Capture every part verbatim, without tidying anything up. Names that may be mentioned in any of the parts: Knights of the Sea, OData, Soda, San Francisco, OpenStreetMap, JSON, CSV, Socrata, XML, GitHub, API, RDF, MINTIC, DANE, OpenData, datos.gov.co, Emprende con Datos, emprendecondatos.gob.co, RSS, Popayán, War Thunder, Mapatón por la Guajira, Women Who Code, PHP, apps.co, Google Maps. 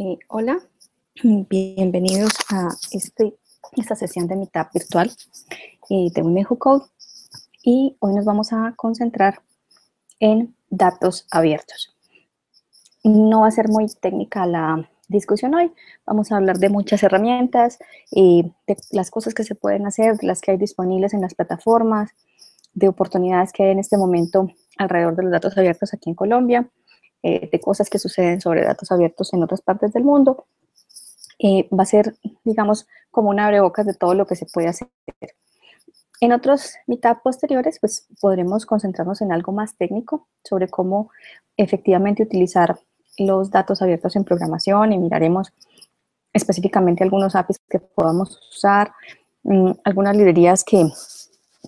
Eh, hola, bienvenidos a este, esta sesión de Meetup virtual eh, de Women Who Code, y hoy nos vamos a concentrar en datos abiertos. No va a ser muy técnica la discusión hoy, vamos a hablar de muchas herramientas, eh, de las cosas que se pueden hacer, de las que hay disponibles en las plataformas, de oportunidades que hay en este momento alrededor de los datos abiertos aquí en Colombia, eh, de cosas que suceden sobre datos abiertos en otras partes del mundo. Eh, va a ser, digamos, como un abrebocas de todo lo que se puede hacer. En otros meetups posteriores, pues, podremos concentrarnos en algo más técnico sobre cómo efectivamente utilizar los datos abiertos en programación, y miraremos específicamente algunos A P Is que podamos usar, mmm, algunas librerías que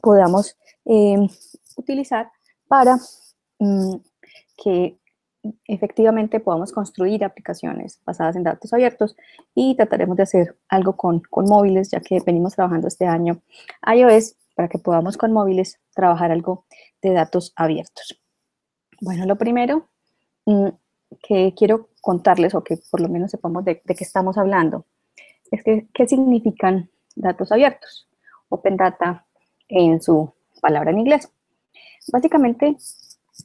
podamos Eh, utilizar para mm, que efectivamente podamos construir aplicaciones basadas en datos abiertos, y trataremos de hacer algo con, con móviles, ya que venimos trabajando este año iOS, para que podamos con móviles trabajar algo de datos abiertos. Bueno, lo primero mm, que quiero contarles, o que por lo menos sepamos de, de qué estamos hablando, es que qué significan datos abiertos, Open Data en su palabra en inglés. Básicamente,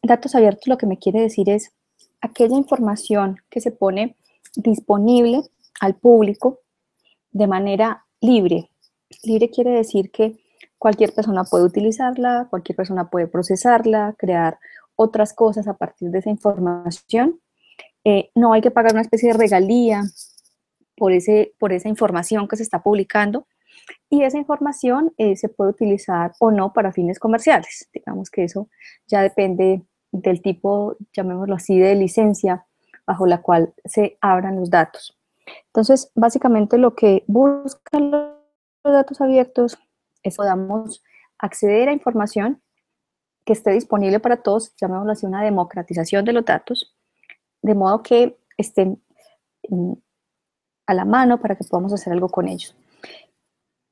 datos abiertos lo que me quiere decir es aquella información que se pone disponible al público de manera libre. Libre quiere decir que cualquier persona puede utilizarla, cualquier persona puede procesarla, crear otras cosas a partir de esa información. Eh, no hay que pagar una especie de regalía por, ese, por esa información que se está publicando. Y esa información eh, se puede utilizar o no para fines comerciales. Digamos que eso ya depende del tipo, llamémoslo así, de licencia bajo la cual se abran los datos. Entonces, básicamente lo que buscan los datos abiertos es que podamos acceder a información que esté disponible para todos, llamémoslo así, una democratización de los datos, de modo que estén mm, a la mano para que podamos hacer algo con ellos.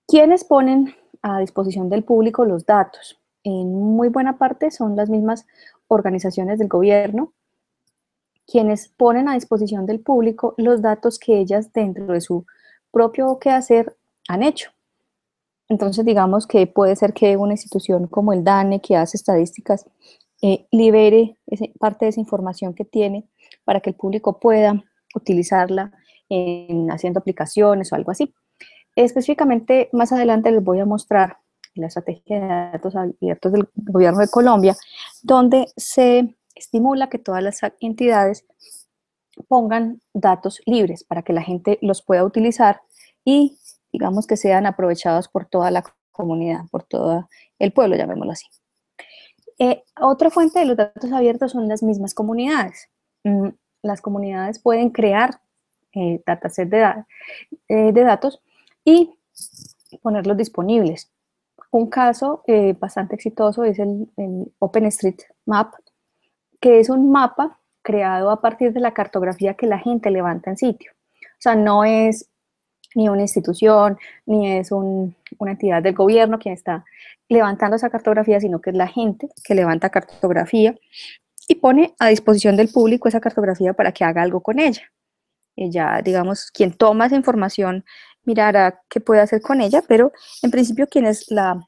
¿Quiénes ponen a disposición del público los datos? En muy buena parte son las mismas organizaciones del gobierno quienes ponen a disposición del público los datos que ellas dentro de su propio quehacer han hecho. Entonces, digamos que puede ser que una institución como el DANE, que hace estadísticas, eh, libere ese, parte de esa información que tiene para que el público pueda utilizarla en, haciendo aplicaciones o algo así. Específicamente, más adelante les voy a mostrar la estrategia de datos abiertos del gobierno de Colombia, donde se estimula que todas las entidades pongan datos libres para que la gente los pueda utilizar y, digamos, que sean aprovechados por toda la comunidad, por todo el pueblo, llamémoslo así. Eh, otra fuente de los datos abiertos son las mismas comunidades. Mm, las comunidades pueden crear eh, datasets de, da eh, de datos y ponerlos disponibles. Un caso eh, bastante exitoso es el, el OpenStreetMap, que es un mapa creado a partir de la cartografía que la gente levanta en sitio. O sea, no es ni una institución, ni es un, una entidad del gobierno quien está levantando esa cartografía, sino que es la gente que levanta cartografía y pone a disposición del público esa cartografía para que haga algo con ella. Ella, digamos, quien toma esa información mirará qué puede hacer con ella, pero en principio quienes la,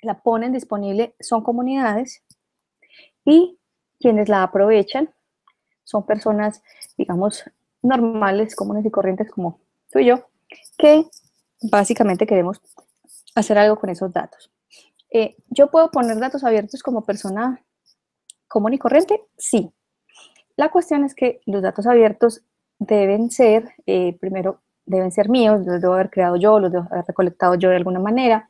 la ponen disponible son comunidades, y quienes la aprovechan son personas, digamos, normales, comunes y corrientes como tú y yo, que básicamente queremos hacer algo con esos datos. Eh, ¿Yo puedo poner datos abiertos como persona común y corriente? Sí. La cuestión es que los datos abiertos deben ser, eh, primero, deben ser míos, los debo haber creado yo, los debo haber recolectado yo de alguna manera,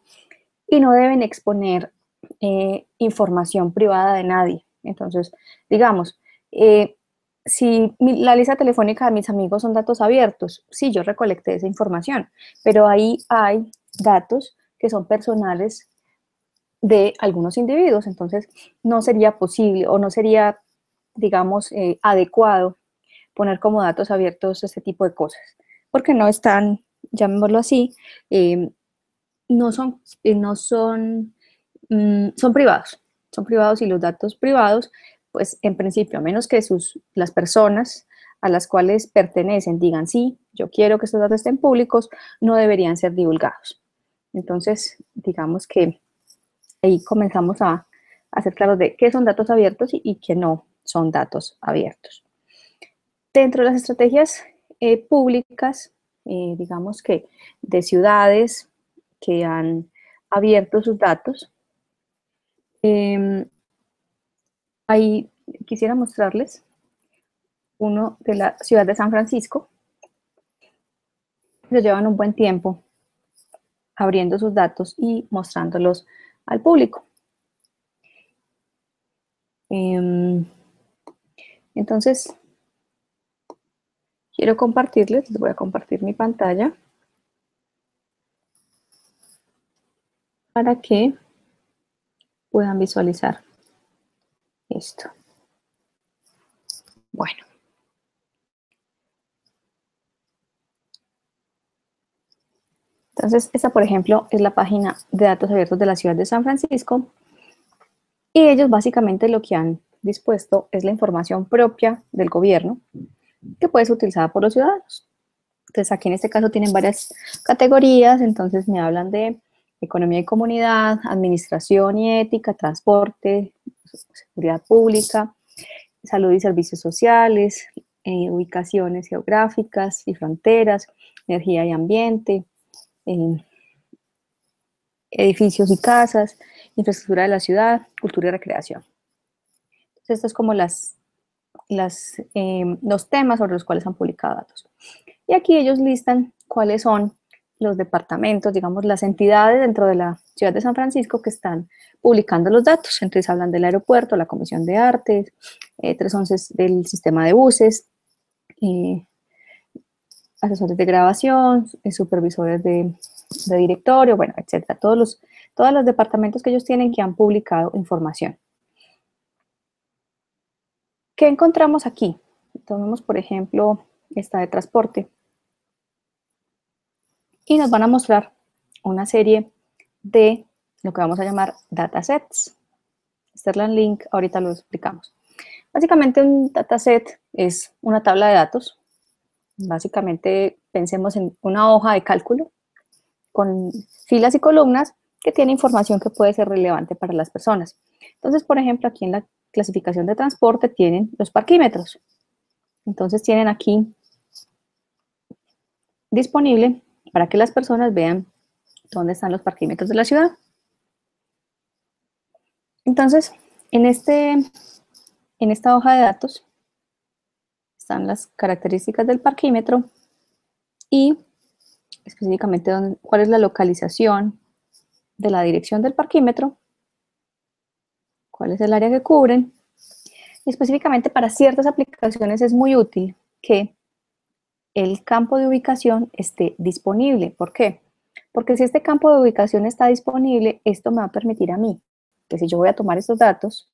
y no deben exponer eh, información privada de nadie. Entonces, digamos, eh, si mi, la lista telefónica de mis amigos son datos abiertos, sí, yo recolecté esa información, pero ahí hay datos que son personales de algunos individuos, entonces no sería posible o no sería, digamos, eh, adecuado poner como datos abiertos este tipo de cosas, porque no están, llamémoslo así, eh, no son, eh, no son, mm, son privados, son privados, y los datos privados, pues en principio, a menos que sus, las personas a las cuales pertenecen digan, sí, yo quiero que estos datos estén públicos, no deberían ser divulgados. Entonces, digamos que ahí comenzamos a, a ser claros de qué son datos abiertos y, y qué no son datos abiertos. Dentro de las estrategias eh, públicas, eh, digamos que de ciudades que han abierto sus datos, eh, ahí quisiera mostrarles uno de la ciudad de San Francisco. Se llevan un buen tiempo abriendo sus datos y mostrándolos al público. Entonces, quiero compartirles, les voy a compartir mi pantalla para que puedan visualizar esto. Bueno. Entonces, esta, por ejemplo, es la página de datos abiertos de la ciudad de San Francisco. Y ellos básicamente lo que han dispuesto es la información propia del gobierno que puede ser utilizada por los ciudadanos. Entonces, aquí en este caso tienen varias categorías. Entonces, me hablan de economía y comunidad, administración y ética, transporte, seguridad pública, salud y servicios sociales, eh, ubicaciones geográficas y fronteras, energía y ambiente, eh, edificios y casas, infraestructura de la ciudad, cultura y recreación. Entonces, estos son como las, las, eh, los temas sobre los cuales han publicado datos. Y aquí ellos listan cuáles son los departamentos, digamos, las entidades dentro de la ciudad de San Francisco que están publicando los datos. Entonces, hablan del aeropuerto, la Comisión de Artes, eh, tres once del sistema de buses, eh, asesores de grabación, eh, supervisores de, de directorio, bueno, etcétera. Todos los, todos los departamentos que ellos tienen que han publicado información. ¿Qué encontramos aquí? Tomemos, por ejemplo, esta de transporte. Y nos van a mostrar una serie de lo que vamos a llamar datasets. Este es el link, ahorita lo explicamos. Básicamente un dataset es una tabla de datos. Básicamente pensemos en una hoja de cálculo con filas y columnas que tiene información que puede ser relevante para las personas. Entonces, por ejemplo, aquí en la clasificación de transporte tienen los parquímetros. Entonces tienen aquí disponible para que las personas vean dónde están los parquímetros de la ciudad. Entonces, en, este, en esta hoja de datos están las características del parquímetro y específicamente dónde, cuál es la localización de la dirección del parquímetro, cuál es el área que cubren. Y específicamente para ciertas aplicaciones es muy útil que el campo de ubicación esté disponible. ¿Por qué? Porque si este campo de ubicación está disponible, esto me va a permitir a mí, que si yo voy a tomar estos datos,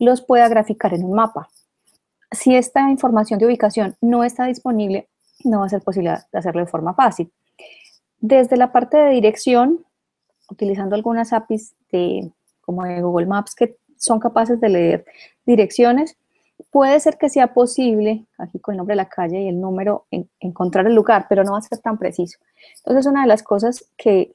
los pueda graficar en un mapa. Si esta información de ubicación no está disponible, no va a ser posible hacerlo de forma fácil. Desde la parte de dirección, utilizando algunas A P Is de, como de Google Maps que son capaces de leer direcciones, puede ser que sea posible, aquí con el nombre de la calle y el número, en, encontrar el lugar, pero no va a ser tan preciso. Entonces, una de las cosas que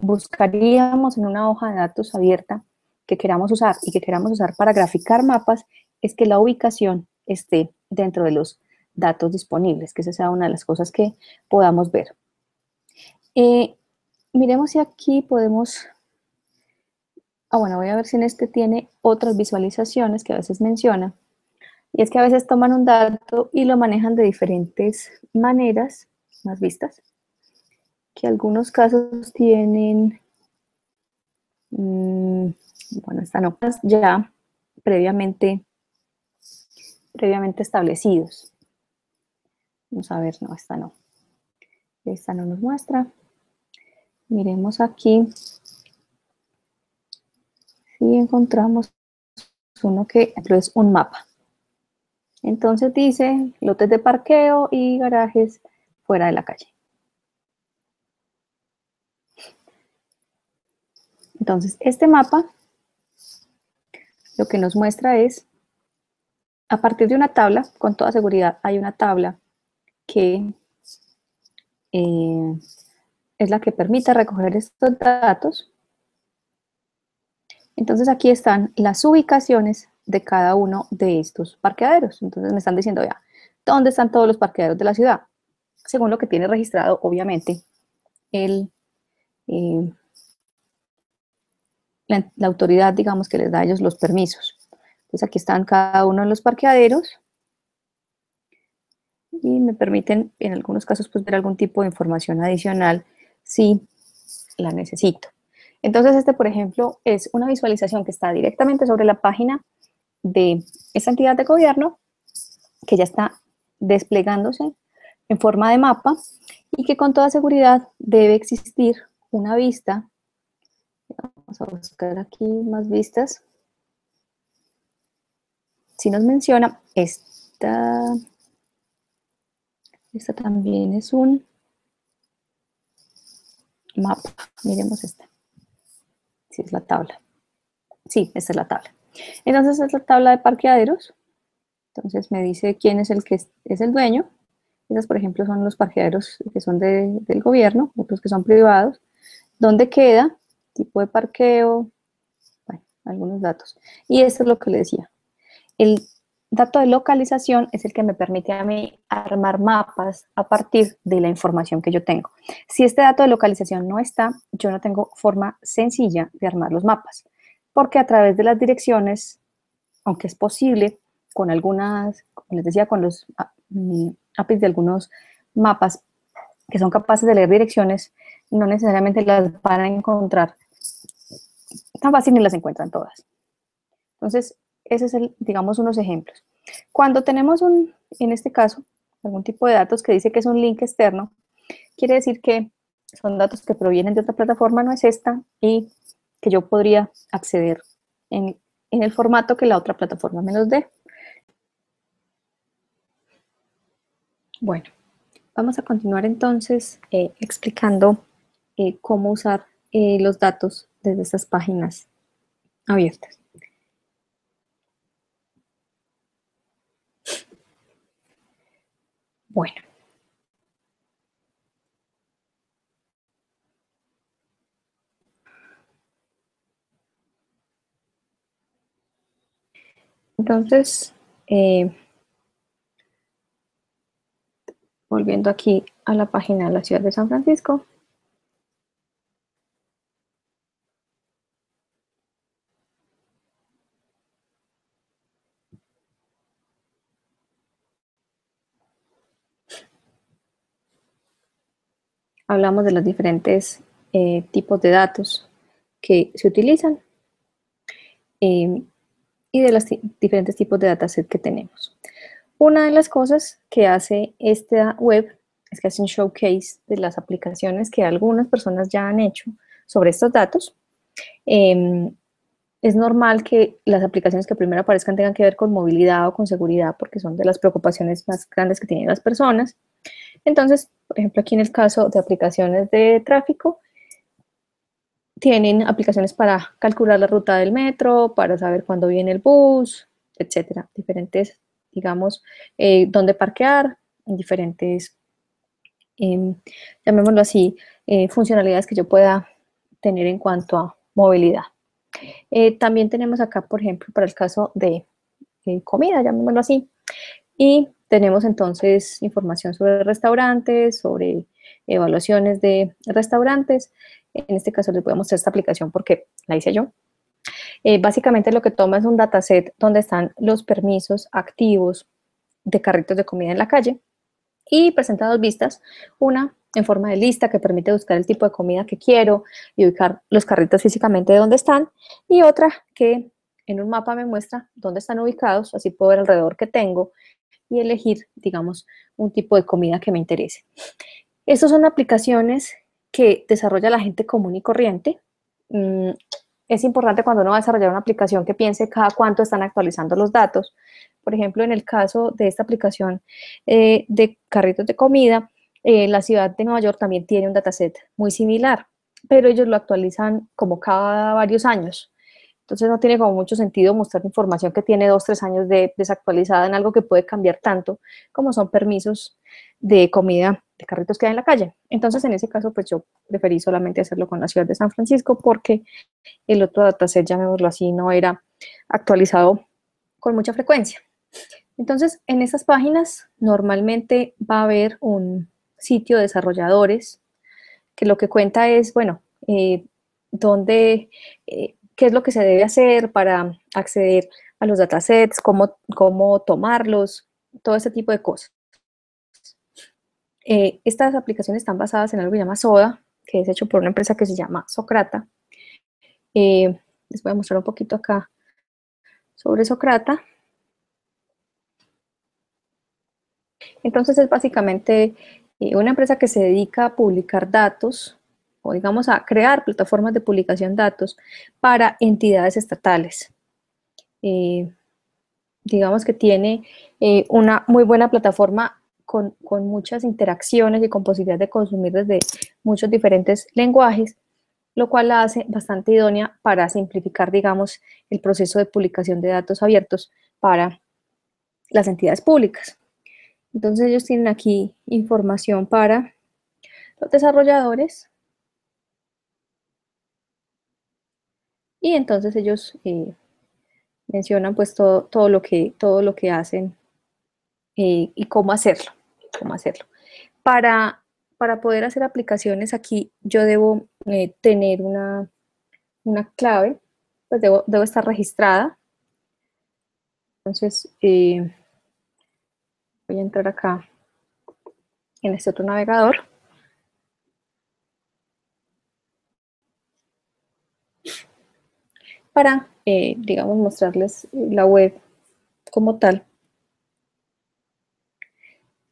buscaríamos en una hoja de datos abierta que queramos usar y que queramos usar para graficar mapas es que la ubicación esté dentro de los datos disponibles, que esa sea una de las cosas que podamos ver. Eh, miremos si aquí podemos... Ah, bueno, voy a ver si en este tiene otras visualizaciones que a veces menciona. Y es que a veces toman un dato y lo manejan de diferentes maneras, más vistas, que algunos casos tienen, mmm, bueno, están otras ya previamente, previamente establecidos. Vamos a ver, no, esta no. Esta no nos muestra. Miremos aquí. Y encontramos uno que es un mapa. Entonces dice lotes de parqueo y garajes fuera de la calle. Entonces este mapa lo que nos muestra es a partir de una tabla, con toda seguridad hay una tabla que eh, es la que permite recoger estos datos. Entonces aquí están las ubicaciones de cada uno de estos parqueaderos. Entonces me están diciendo, ya, ¿dónde están todos los parqueaderos de la ciudad? Según lo que tiene registrado, obviamente, el, eh, la, la autoridad, digamos, que les da a ellos los permisos. Entonces aquí están cada uno de los parqueaderos y me permiten, en algunos casos, pues, ver algún tipo de información adicional si la necesito. Entonces este, por ejemplo, es una visualización que está directamente sobre la página de esta entidad de gobierno, que ya está desplegándose en forma de mapa y que con toda seguridad debe existir una vista. Vamos a buscar aquí más vistas. Si nos menciona, esta, esta también es un mapa. Miremos esta. Sí, es la tabla. Sí, esta es la tabla. Entonces, es la tabla de parqueaderos. Entonces, me dice quién es el que es el dueño. Esas, por ejemplo, son los parqueaderos que son de, del gobierno, otros que son privados. ¿Dónde queda? Tipo de parqueo. Bueno, algunos datos. Y esto es lo que le decía. El dato de localización es el que me permite a mí armar mapas a partir de la información que yo tengo. Si este dato de localización no está, yo no tengo forma sencilla de armar los mapas, porque a través de las direcciones, aunque es posible, con algunas, como les decía, con los A P Is de algunos mapas que son capaces de leer direcciones, no necesariamente las van a encontrar tan fácil ni las encuentran todas. Entonces, ese es, el, digamos, unos ejemplos. Cuando tenemos, un, en este caso, algún tipo de datos que dice que es un link externo, quiere decir que son datos que provienen de otra plataforma, no es esta, y que yo podría acceder en, en el formato que la otra plataforma me los dé. Bueno, vamos a continuar entonces eh, explicando eh, cómo usar eh, los datos desde estas páginas abiertas. Bueno. Entonces, eh, volviendo aquí a la página de la ciudad de San Francisco. Hablamos de los diferentes eh, tipos de datos que se utilizan eh, y de los diferentes tipos de dataset que tenemos. Una de las cosas que hace esta web es que hace un showcase de las aplicaciones que algunas personas ya han hecho sobre estos datos. Eh, es normal que las aplicaciones que primero aparezcan tengan que ver con movilidad o con seguridad, porque son de las preocupaciones más grandes que tienen las personas. Entonces, por ejemplo, aquí en el caso de aplicaciones de tráfico, tienen aplicaciones para calcular la ruta del metro, para saber cuándo viene el bus, etcétera. Diferentes, digamos, eh, dónde parquear, diferentes, eh, llamémoslo así, eh, funcionalidades que yo pueda tener en cuanto a movilidad. Eh, también tenemos acá, por ejemplo, para el caso de eh, comida, llamémoslo así, y tenemos entonces información sobre restaurantes, sobre evaluaciones de restaurantes. En este caso les voy a mostrar esta aplicación porque la hice yo. Eh, básicamente lo que toma es un dataset donde están los permisos activos de carritos de comida en la calle y presenta dos vistas. Una en forma de lista que permite buscar el tipo de comida que quiero y ubicar los carritos físicamente de dónde están. Y otra que en un mapa me muestra dónde están ubicados, así puedo ver alrededor que tengo y elegir, digamos, un tipo de comida que me interese. Estas son aplicaciones que desarrolla la gente común y corriente. Es importante cuando uno va a desarrollar una aplicación que piense cada cuánto están actualizando los datos. Por ejemplo, en el caso de esta aplicación eh, de carritos de comida, eh, la ciudad de Nueva York también tiene un dataset muy similar, pero ellos lo actualizan como cada varios años. Entonces no tiene como mucho sentido mostrar información que tiene dos, tres años de desactualizada en algo que puede cambiar tanto como son permisos de comida de carritos que hay en la calle. Entonces en ese caso pues yo preferí solamente hacerlo con la ciudad de San Francisco porque el otro dataset, llamémoslo así, no era actualizado con mucha frecuencia. Entonces en estas páginas normalmente va a haber un sitio de desarrolladores que lo que cuenta es, bueno, eh, dónde... Eh, qué es lo que se debe hacer para acceder a los datasets, cómo, cómo tomarlos, todo ese tipo de cosas. Eh, estas aplicaciones están basadas en algo que se llama Soda, que es hecho por una empresa que se llama Socrata. Eh, les voy a mostrar un poquito acá sobre Socrata. Entonces es básicamente eh, una empresa que se dedica a publicar datos, o digamos a crear plataformas de publicación de datos para entidades estatales. Eh, digamos que tiene eh, una muy buena plataforma con, con muchas interacciones y con posibilidad de consumir desde muchos diferentes lenguajes, lo cual la hace bastante idónea para simplificar, digamos, el proceso de publicación de datos abiertos para las entidades públicas. Entonces ellos tienen aquí información para los desarrolladores. Y entonces ellos eh, mencionan pues todo, todo, lo que, todo lo que hacen eh, y cómo hacerlo. Cómo hacerlo. Para, para poder hacer aplicaciones aquí yo debo eh, tener una, una clave, pues debo, debo estar registrada. Entonces eh, voy a entrar acá en este otro navegador. Para, eh, digamos, mostrarles la web como tal,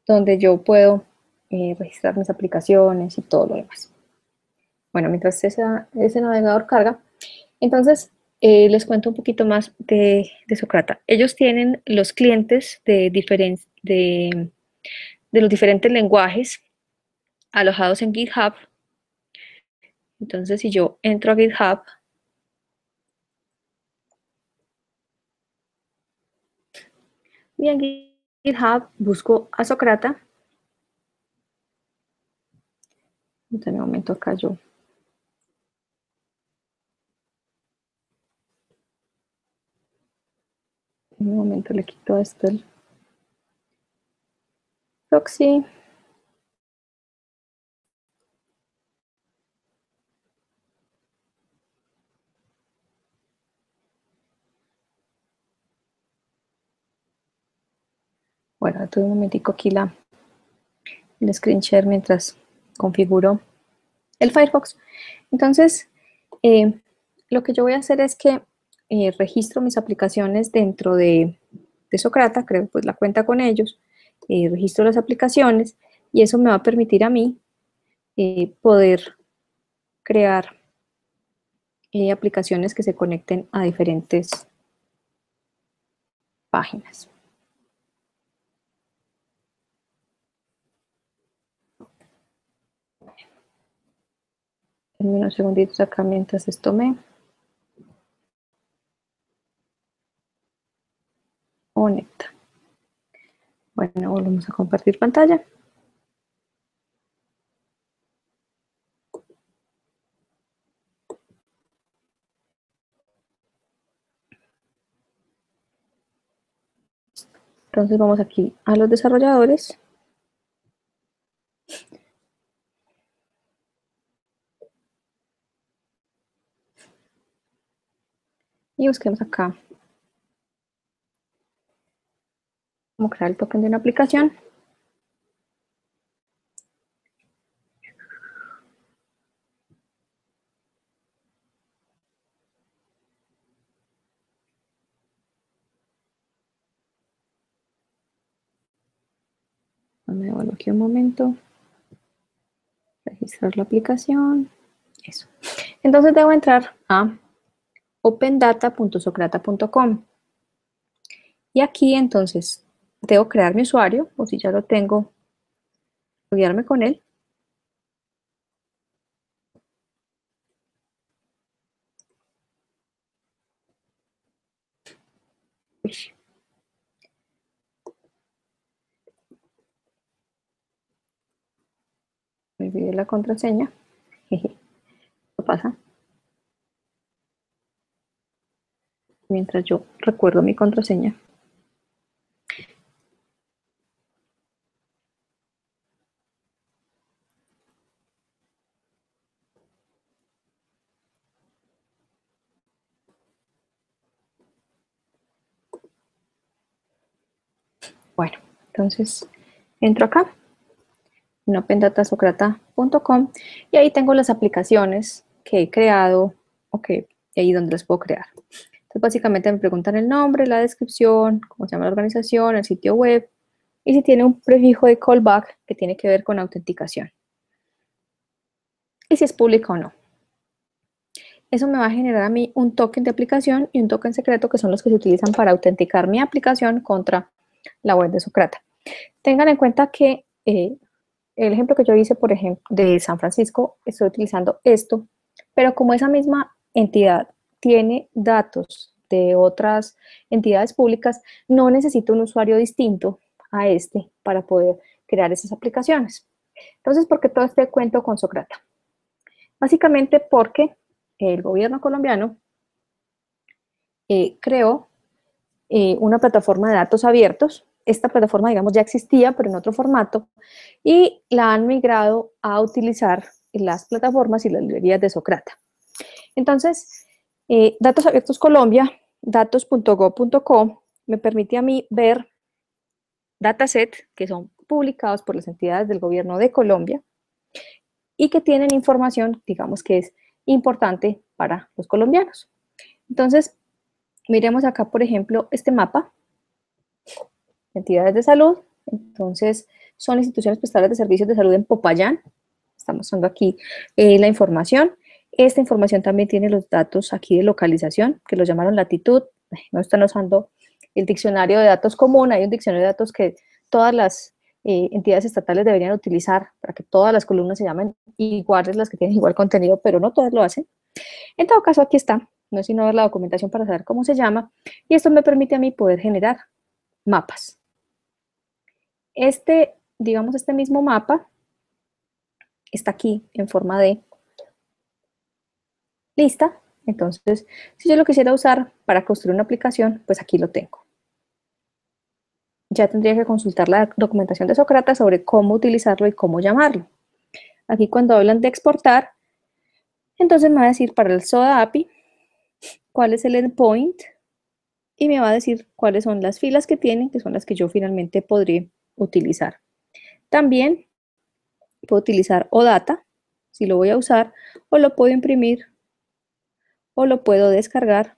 donde yo puedo eh, registrar mis aplicaciones y todo lo demás. Bueno, mientras esa, ese navegador carga, entonces eh, les cuento un poquito más de, de Socrata. Ellos tienen los clientes de, diferen, de, de los diferentes lenguajes alojados en GitHub. Entonces, si yo entro a GitHub, y en GitHub busco a Socrata. En un momento acá yo. En un momento le quito esto el proxy. Bueno, tuve un momentico aquí la, el screen share mientras configuro el Firefox. Entonces, eh, lo que yo voy a hacer es que eh, registro mis aplicaciones dentro de, de Socrata, creo pues la cuenta con ellos, eh, registro las aplicaciones y eso me va a permitir a mí eh, poder crear eh, aplicaciones que se conecten a diferentes páginas. Unos segunditos acá mientras esto me conecta. Bueno, volvemos a compartir pantalla. Entonces vamos aquí a los desarrolladores. Y busquemos acá cómo crear el token de una aplicación. Me devuelvo aquí un momento. Registrar la aplicación. Eso. Entonces debo entrar a open data punto socrata punto com y aquí entonces debo crear mi usuario, o si ya lo tengo, loguearme con él. olvidé la contraseña. Jeje. ¿Qué pasa? Mientras yo recuerdo mi contraseña. Bueno, entonces entro acá en open data socrata punto com y ahí tengo las aplicaciones que he creado o okay, que ahí donde las puedo crear. Entonces básicamente me preguntan el nombre, la descripción, cómo se llama la organización, el sitio web y si tiene un prefijo de callback que tiene que ver con autenticación. Y si es pública o no. Eso me va a generar a mí un token de aplicación y un token secreto que son los que se utilizan para autenticar mi aplicación contra la web de Socrata. Tengan en cuenta que eh, el ejemplo que yo hice, por ejemplo, de San Francisco, estoy utilizando esto, pero como esa misma entidad tiene datos de otras entidades públicas, no necesito un usuario distinto a este para poder crear esas aplicaciones. Entonces, ¿por qué todo este cuento con Socrata? Básicamente porque el gobierno colombiano eh, creó una plataforma de datos abiertos. Esta plataforma, digamos, ya existía, pero en otro formato, y la han migrado a utilizar las plataformas y las librerías de Socrata. Entonces, eh, Datos Abiertos Colombia, datos punto gob punto co, me permite a mí ver datasets que son publicados por las entidades del gobierno de Colombia y que tienen información, digamos, que es importante para los colombianos. Entonces, miremos acá, por ejemplo, este mapa, entidades de salud. Entonces, son instituciones prestadoras de servicios de salud en Popayán. Estamos dando aquí eh, la información. Esta información también tiene los datos aquí de localización, que los llamaron latitud. No están usando el diccionario de datos común. Hay un diccionario de datos que todas las eh, entidades estatales deberían utilizar para que todas las columnas se llamen iguales, las que tienen igual contenido, pero no todas lo hacen. En todo caso, aquí está. No es sino ver la documentación para saber cómo se llama, y esto me permite a mí poder generar mapas. Este, digamos, este mismo mapa está aquí en forma de lista. Entonces, si yo lo quisiera usar para construir una aplicación, pues aquí lo tengo. Ya tendría que consultar la documentación de Socrata sobre cómo utilizarlo y cómo llamarlo. Aquí cuando hablan de exportar, entonces me va a decir para el Soda A P I, cuál es el endpoint, y me va a decir cuáles son las filas que tienen, que son las que yo finalmente podré utilizar. También puedo utilizar OData, si lo voy a usar, o lo puedo imprimir, o lo puedo descargar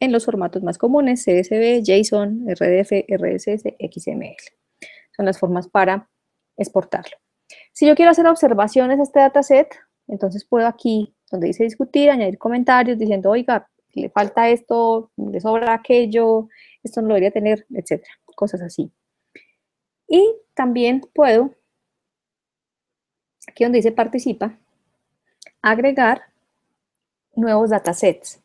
en los formatos más comunes, C S V, JSON, R D F, R S S, X M L. Son las formas para exportarlo. Si yo quiero hacer observaciones a este dataset, entonces puedo aquí, donde dice discutir, añadir comentarios diciendo, oiga, le falta esto, le sobra aquello, esto no lo debería tener, etcétera, cosas así. Y también puedo, aquí donde dice participa, agregar nuevos datasets.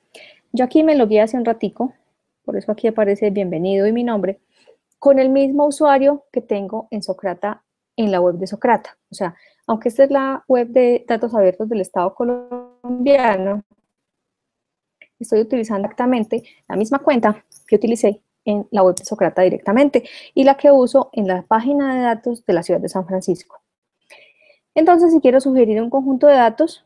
Yo aquí me logué hace un ratico, por eso aquí aparece bienvenido y mi nombre, con el mismo usuario que tengo en Socrata, en la web de Socrata. O sea, aunque esta es la web de datos abiertos del Estado colombiano, estoy utilizando exactamente la misma cuenta que utilicé en la web de Socrata directamente y la que uso en la página de datos de la ciudad de San Francisco. Entonces, si quiero sugerir un conjunto de datos,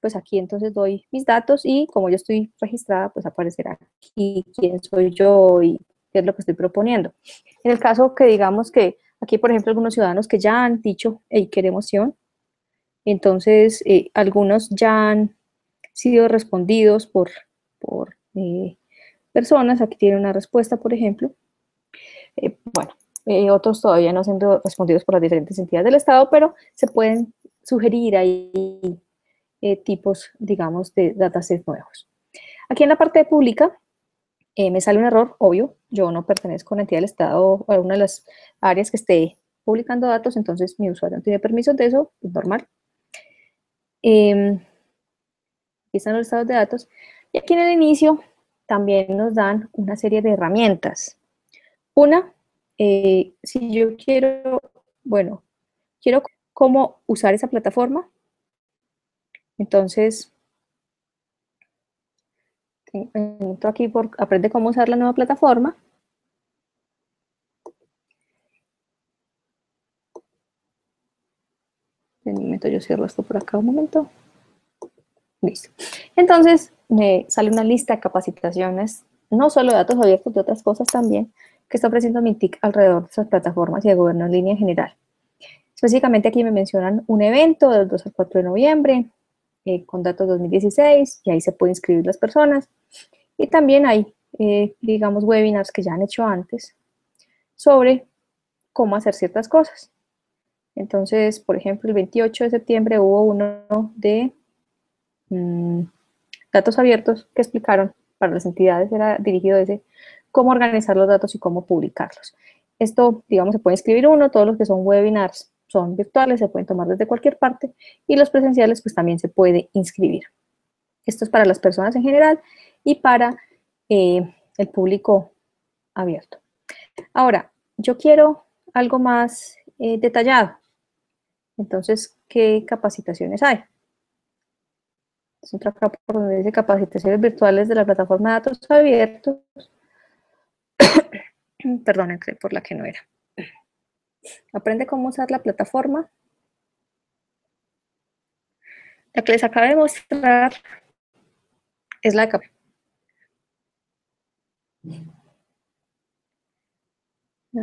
pues aquí entonces doy mis datos y como yo estoy registrada, pues aparecerá aquí quién soy yo y qué es lo que estoy proponiendo. En el caso que digamos que aquí, por ejemplo, algunos ciudadanos que ya han dicho, hey, queremos Sion, entonces eh, algunos ya han sido respondidos por... por eh, personas, aquí tiene una respuesta, por ejemplo. Eh, bueno, eh, otros todavía no han sido respondidos por las diferentes entidades del Estado, pero se pueden sugerir ahí eh, tipos, digamos, de datasets nuevos. Aquí en la parte de pública eh, me sale un error, obvio, yo no pertenezco a una entidad del Estado o a una de las áreas que esté publicando datos, entonces mi usuario no tiene permisos de eso, es normal. Eh, aquí están los estados de datos. Y aquí en el inicio también nos dan una serie de herramientas. Una, eh, si yo quiero, bueno, quiero cómo usar esa plataforma. Entonces, entro aquí por aprende cómo usar la nueva plataforma. En un momento yo cierro esto por acá un momento. Listo. Entonces me sale una lista de capacitaciones, no solo de datos abiertos, de otras cosas también, que está ofreciendo MINTIC alrededor de esas plataformas y de gobierno en línea en general. Específicamente aquí me mencionan un evento del dos al cuatro de noviembre, eh, con datos dos mil dieciséis, y ahí se pueden inscribir las personas. Y también hay, eh, digamos, webinars que ya han hecho antes sobre cómo hacer ciertas cosas. Entonces, por ejemplo, el veintiocho de septiembre hubo uno de mmm, datos abiertos que explicaron para las entidades, era dirigido desde cómo organizar los datos y cómo publicarlos. Esto, digamos, se puede inscribir uno, todos los que son webinars son virtuales, se pueden tomar desde cualquier parte, y los presenciales pues también se puede inscribir. Esto es para las personas en general y para eh, el público abierto. Ahora, yo quiero algo más eh, detallado. Entonces, ¿qué capacitaciones hay? Entro acá por donde dice capacitaciones virtuales de la plataforma de datos abiertos. Perdón, entré por la que no era. Aprende cómo usar la plataforma. La que les acabo de mostrar es la de acá.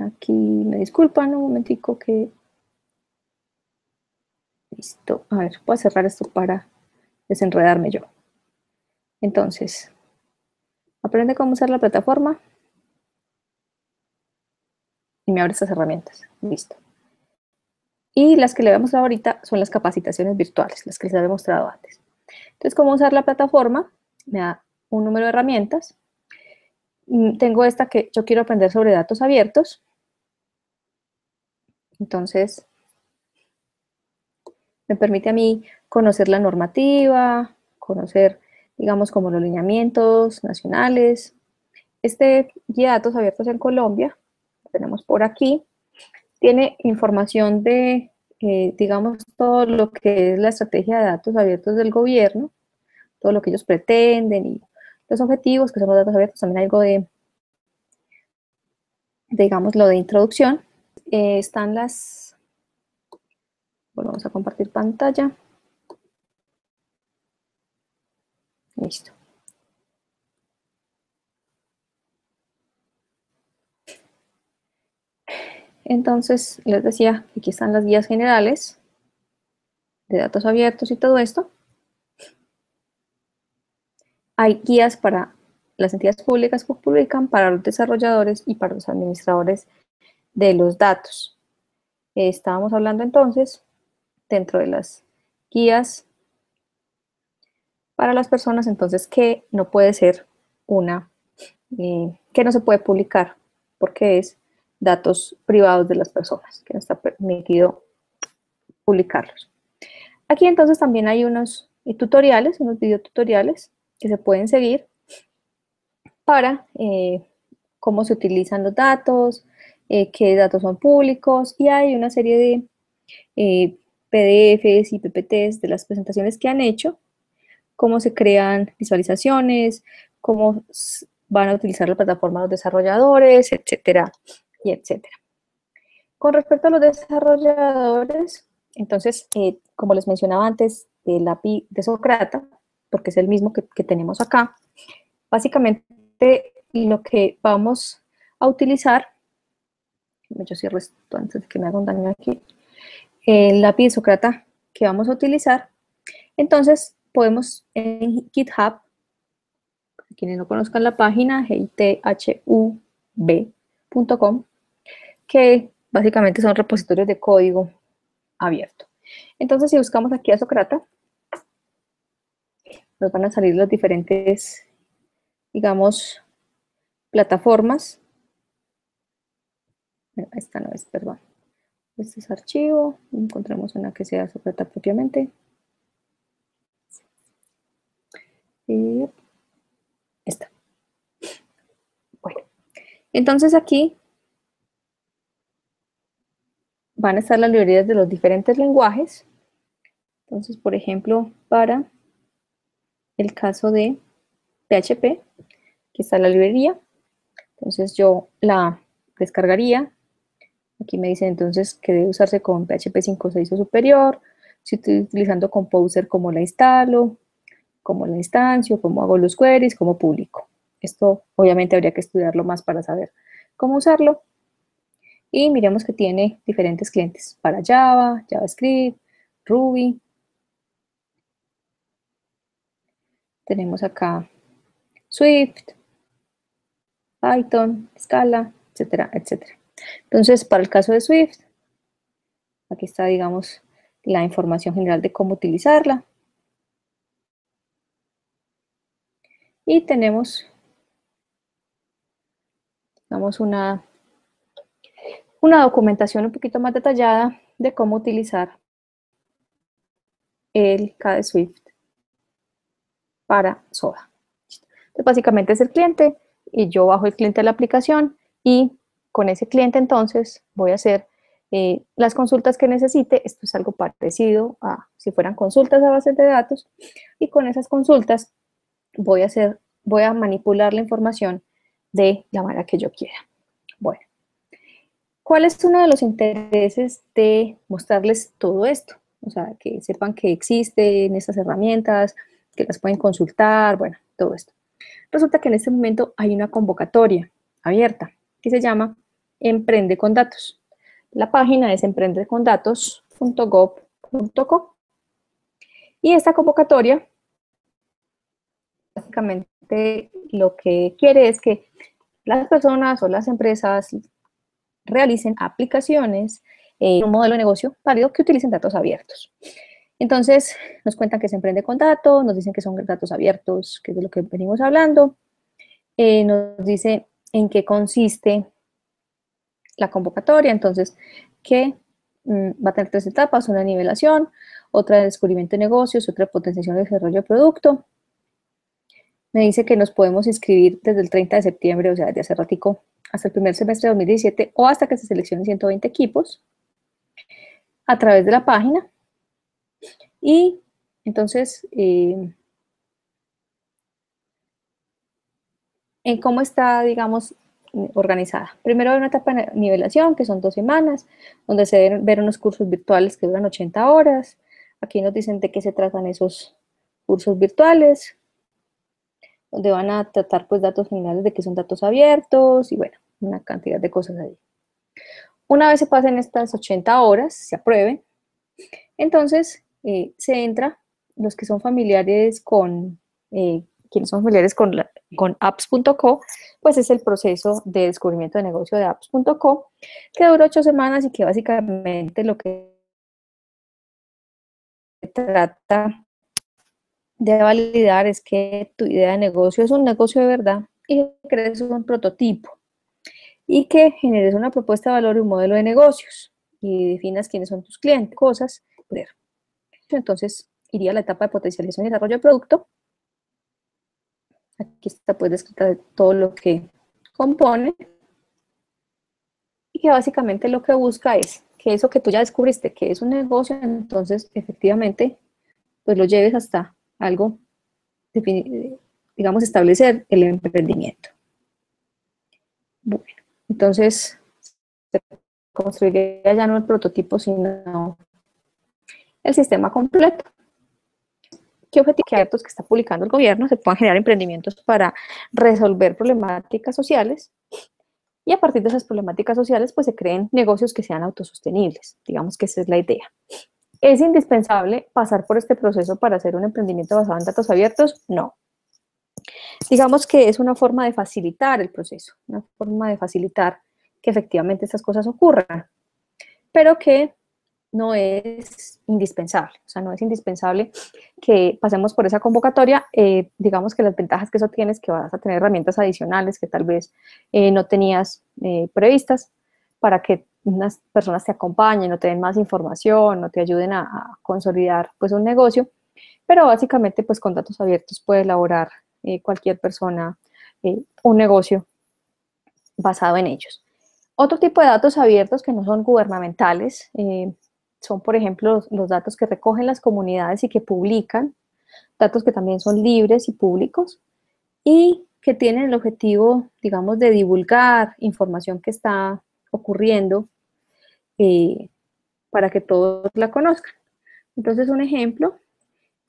Aquí me disculpan un momentico que... Listo. A ver, voy a cerrar esto para desenredarme yo. Entonces, aprende cómo usar la plataforma. Y me abre estas herramientas. Listo. Y las que le voy a mostrar ahorita son las capacitaciones virtuales, las que les había mostrado antes. Entonces, cómo usar la plataforma, me da un número de herramientas. Tengo esta que yo quiero aprender sobre datos abiertos. Entonces, me permite a mí conocer la normativa, conocer, digamos, como los lineamientos nacionales. Este guía de datos abiertos en Colombia, tenemos por aquí, tiene información de, eh, digamos, todo lo que es la estrategia de datos abiertos del gobierno, todo lo que ellos pretenden y los objetivos, que son los datos abiertos, también algo de, digamos, lo de introducción. Eh, están las, bueno, vamos a compartir pantalla. Listo. Entonces, les decía, aquí están las guías generales de datos abiertos y todo esto. Hay guías para las entidades públicas que publican, para los desarrolladores y para los administradores de los datos. Eh, estábamos hablando entonces, dentro de las guías para las personas, entonces, que no puede ser una, eh, que no se puede publicar, porque es datos privados de las personas, que no está permitido publicarlos. Aquí entonces también hay unos tutoriales, unos videotutoriales que se pueden seguir para eh, cómo se utilizan los datos, eh, qué datos son públicos, y hay una serie de eh, P D Fs y P P Tes de las presentaciones que han hecho, cómo se crean visualizaciones, cómo van a utilizar la plataforma los desarrolladores, etcétera, y etcétera. Con respecto a los desarrolladores, entonces, eh, como les mencionaba antes, el A P I de Socrata, porque es el mismo que, que tenemos acá, básicamente lo que vamos a utilizar, yo cierro esto antes de que me haga un daño aquí, el A P I de Socrata que vamos a utilizar, entonces podemos en GitHub, quienes no conozcan la página, G I T H U B punto com, que básicamente son repositorios de código abierto. Entonces, si buscamos aquí a Socrata, nos van a salir las diferentes, digamos, plataformas. Bueno, esta no es, perdón. Este es archivo, encontramos una que sea Socrata propiamente. Y esta. Entonces aquí van a estar las librerías de los diferentes lenguajes. Entonces, por ejemplo, para el caso de P H P, aquí está la librería. Entonces, yo la descargaría. Aquí me dice entonces que debe usarse con P H P cinco punto seis o superior. Si estoy utilizando Composer, ¿cómo la instalo? ¿Cómo la instancio? ¿Cómo hago los queries? ¿Cómo publico? Esto obviamente habría que estudiarlo más para saber cómo usarlo. Y miremos que tiene diferentes clientes para Java, JavaScript, Ruby. Tenemos acá Swift, Python, Scala, etcétera, etcétera. Entonces, para el caso de Swift, aquí está, digamos, la información general de cómo utilizarla. Y tenemos, digamos, una... una documentación un poquito más detallada de cómo utilizar el K D Swift para Soda. Entonces, básicamente es el cliente y yo bajo el cliente a la aplicación y con ese cliente entonces voy a hacer eh, las consultas que necesite. Esto es algo parecido a si fueran consultas a bases de datos, y con esas consultas voy a hacer, voy a manipular la información de la manera que yo quiera. Bueno. ¿Cuál es uno de los intereses de mostrarles todo esto? O sea, que sepan que existen estas herramientas, que las pueden consultar, bueno, todo esto. Resulta que en este momento hay una convocatoria abierta que se llama Emprende con Datos. La página es emprende con datos punto gob punto co. Y esta convocatoria, básicamente lo que quiere es que las personas o las empresas realicen aplicaciones, eh, un modelo de negocio válido que utilicen datos abiertos. Entonces, nos cuentan que se emprende con datos, nos dicen que son datos abiertos, que es de lo que venimos hablando, eh, nos dice en qué consiste la convocatoria, entonces, que mm, va a tener tres etapas, una de nivelación, otra de descubrimiento de negocios, otra de potenciación de desarrollo de producto. Me dice que nos podemos inscribir desde el treinta de septiembre, o sea, desde hace ratico, hasta el primer semestre de dos mil diecisiete o hasta que se seleccionen ciento veinte equipos a través de la página. Y entonces, eh, en cómo está, digamos, organizada. Primero hay una etapa de nivelación, que son dos semanas, donde se deben ver unos cursos virtuales que duran ochenta horas. Aquí nos dicen de qué se tratan esos cursos virtuales, donde van a tratar pues datos generales de que son datos abiertos y bueno, una cantidad de cosas ahí. Una vez se pasen estas ochenta horas, se aprueben, entonces eh, se entra los que son familiares con, eh, quienes son familiares con, la, con apps punto co, pues es el proceso de descubrimiento de negocio de apps punto co, que dura ocho semanas y que básicamente lo que trata de validar es que tu idea de negocio es un negocio de verdad y que crees un prototipo y que generes una propuesta de valor y un modelo de negocios y definas quiénes son tus clientes, cosas. Entonces iría a la etapa de potencialización y desarrollo de producto. Aquí está pues descrita todo lo que compone y que básicamente lo que busca es que eso que tú ya descubriste que es un negocio, entonces efectivamente pues lo lleves hasta algo, digamos, establecer el emprendimiento. Bueno, entonces se construiría ya no el prototipo, sino el sistema completo. ¿Qué objetivo? Que datos que está publicando el gobierno se puedan generar emprendimientos para resolver problemáticas sociales y a partir de esas problemáticas sociales pues se creen negocios que sean autosostenibles. Digamos que esa es la idea. ¿Es indispensable pasar por este proceso para hacer un emprendimiento basado en datos abiertos? No. Digamos que es una forma de facilitar el proceso, una forma de facilitar que efectivamente estas cosas ocurran, pero que no es indispensable. O sea, no es indispensable que pasemos por esa convocatoria. Eh, digamos que las ventajas que eso tiene es que vas a tener herramientas adicionales que tal vez eh, no tenías eh, previstas para que unas personas te acompañen, o te den más información, o te ayuden a, a consolidar pues un negocio, pero básicamente pues con datos abiertos puede elaborar eh, cualquier persona eh, un negocio basado en ellos. Otro tipo de datos abiertos que no son gubernamentales eh, son, por ejemplo, los, los datos que recogen las comunidades y que publican, datos que también son libres y públicos y que tienen el objetivo, digamos, de divulgar información que está ocurriendo eh, para que todos la conozcan. Entonces, un ejemplo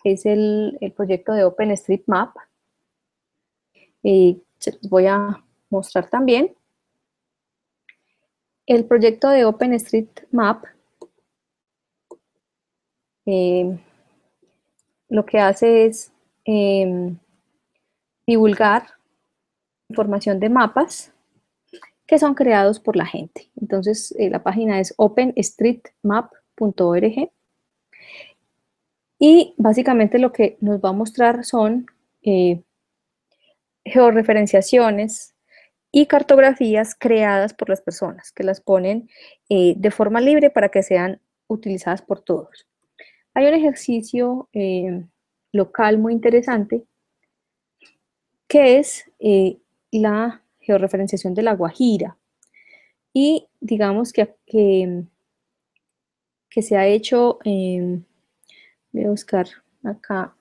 es el, el proyecto de OpenStreetMap. Y se los voy a mostrar también. El proyecto de OpenStreetMap eh, lo que hace es eh, divulgar información de mapas que son creados por la gente. Entonces, eh, la página es open street map punto org y básicamente lo que nos va a mostrar son eh, georreferenciaciones y cartografías creadas por las personas, que las ponen eh, de forma libre para que sean utilizadas por todos. Hay un ejercicio eh, local muy interesante que es eh, la georreferenciación de la Guajira. Y digamos que, que, que se ha hecho, eh, voy a buscar acá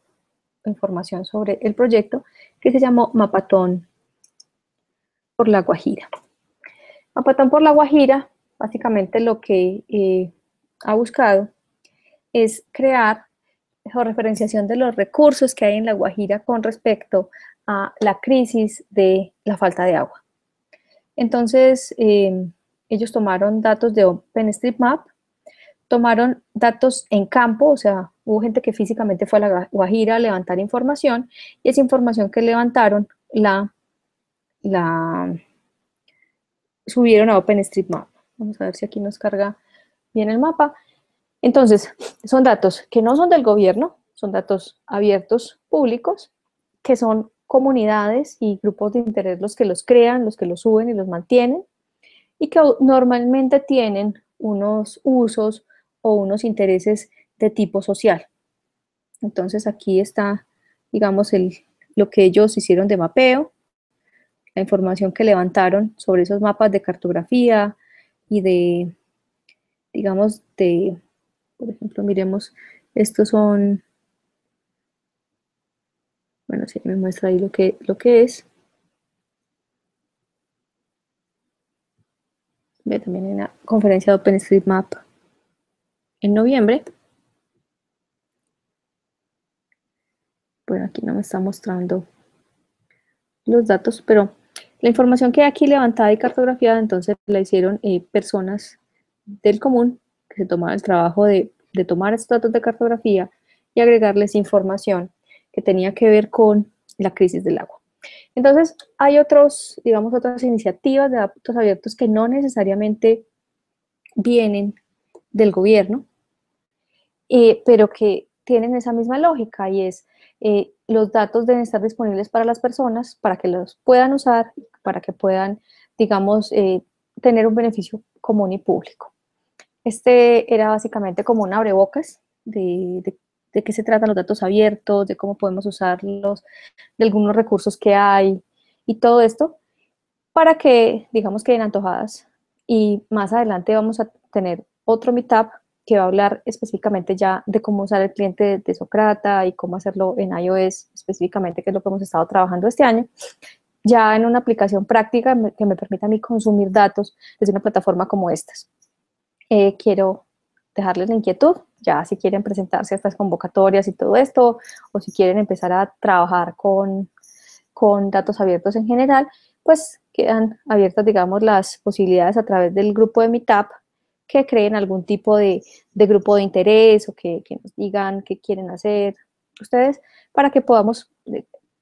información sobre el proyecto, que se llamó Mapatón por la Guajira. Mapatón por la Guajira, básicamente lo que eh, ha buscado es crear georreferenciación de los recursos que hay en la Guajira con respecto a la crisis de la falta de agua. Entonces, eh, ellos tomaron datos de OpenStreetMap, tomaron datos en campo, o sea, hubo gente que físicamente fue a la Guajira a levantar información, y esa información que levantaron la, la subieron a OpenStreetMap. Vamos a ver si aquí nos carga bien el mapa. Entonces, son datos que no son del gobierno, son datos abiertos, públicos, que son comunidades y grupos de interés los que los crean, los que los suben y los mantienen, y que normalmente tienen unos usos o unos intereses de tipo social. Entonces, aquí está, digamos, el, lo que ellos hicieron de mapeo, la información que levantaron sobre esos mapas de cartografía y de, digamos, de... Por ejemplo, miremos, estos son, bueno, sí, me muestra ahí lo que, lo que es. Ve también en la conferencia de OpenStreetMap en noviembre. Bueno, aquí no me está mostrando los datos, pero la información que hay aquí levantada y cartografiada, entonces la hicieron eh, personas del común, que se tomaba el trabajo de, de tomar estos datos de cartografía y agregarles información que tenía que ver con la crisis del agua. Entonces, hay otros, digamos, otras iniciativas de datos abiertos que no necesariamente vienen del gobierno, eh, pero que tienen esa misma lógica, y es eh, los datos deben estar disponibles para las personas, para que los puedan usar, para que puedan, digamos, eh, tener un beneficio común y público. Este era básicamente como un abrebocas de, de, de qué se tratan los datos abiertos, de cómo podemos usarlos, de algunos recursos que hay y todo esto, para que, digamos, queden antojadas. Y más adelante vamos a tener otro meetup que va a hablar específicamente ya de cómo usar el cliente de, de Socrata y cómo hacerlo en iOS específicamente, que es lo que hemos estado trabajando este año, ya en una aplicación práctica que me permita a mí consumir datos desde una plataforma como estas. Eh, quiero dejarles la inquietud, ya si quieren presentarse a estas convocatorias y todo esto, o si quieren empezar a trabajar con, con datos abiertos en general, pues quedan abiertas, digamos, las posibilidades a través del grupo de Meetup, que creen algún tipo de, de grupo de interés, o que, que nos digan qué quieren hacer ustedes, para que podamos,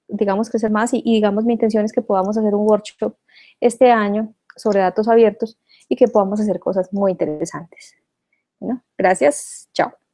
digamos, crecer más, y, y digamos, mi intención es que podamos hacer un workshop este año sobre datos abiertos, y que podamos hacer cosas muy interesantes. Bueno, gracias, chao.